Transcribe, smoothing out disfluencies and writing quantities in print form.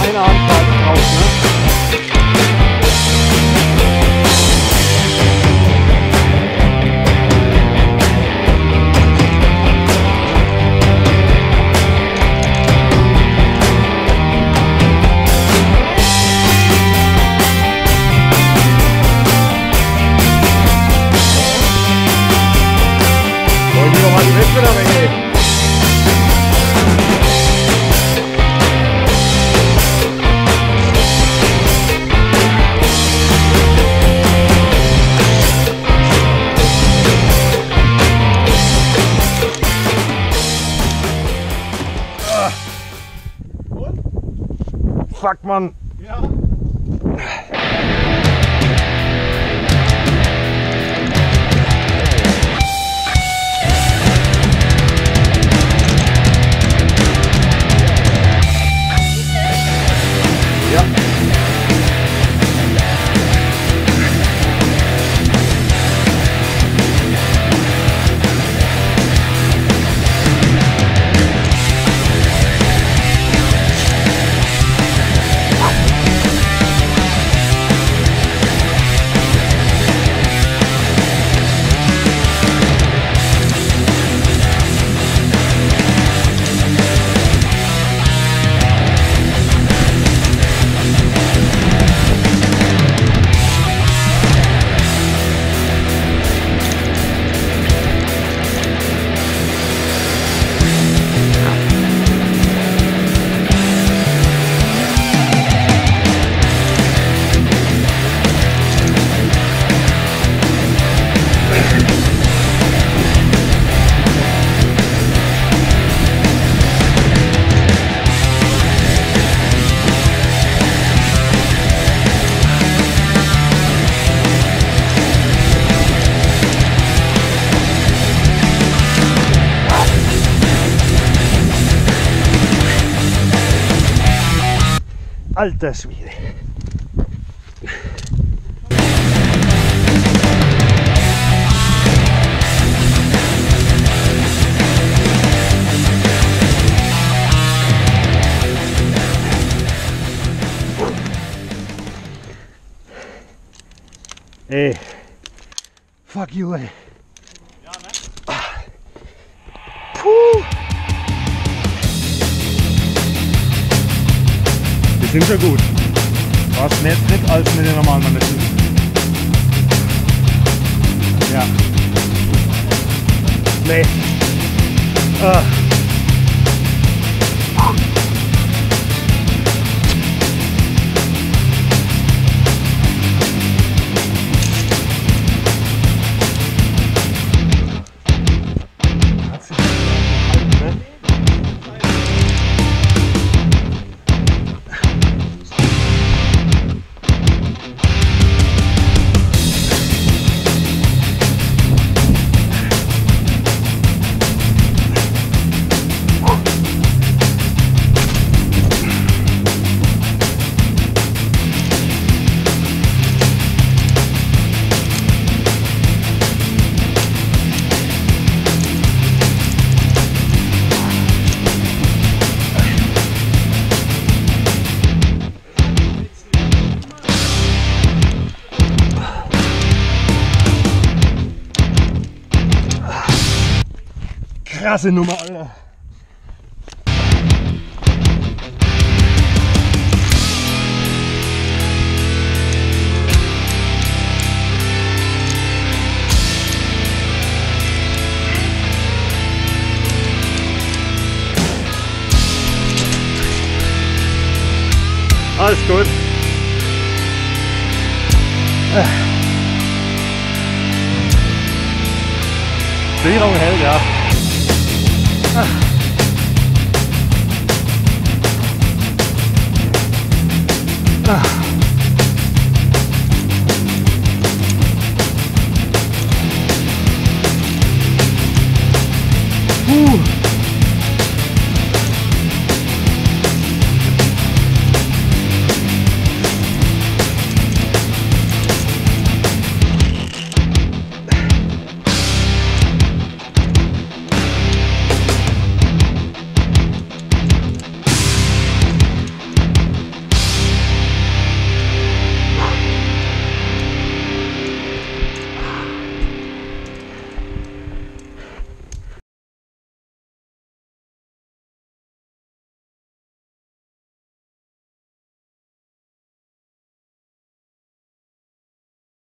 Eine Handball drauf, ne? Wollen wir nochmal die Wettbewerb erheben? Fuck, Mann! Ja. Alter Schwede. Ey, fuck you, ey. Ja, ne? Puh. Sind ja gut. War es mehr Tritt als mit den normalen Manetten. Ja. Nee. Krasse Nummer, Alter. Alles gut. Sicherung hält, ja.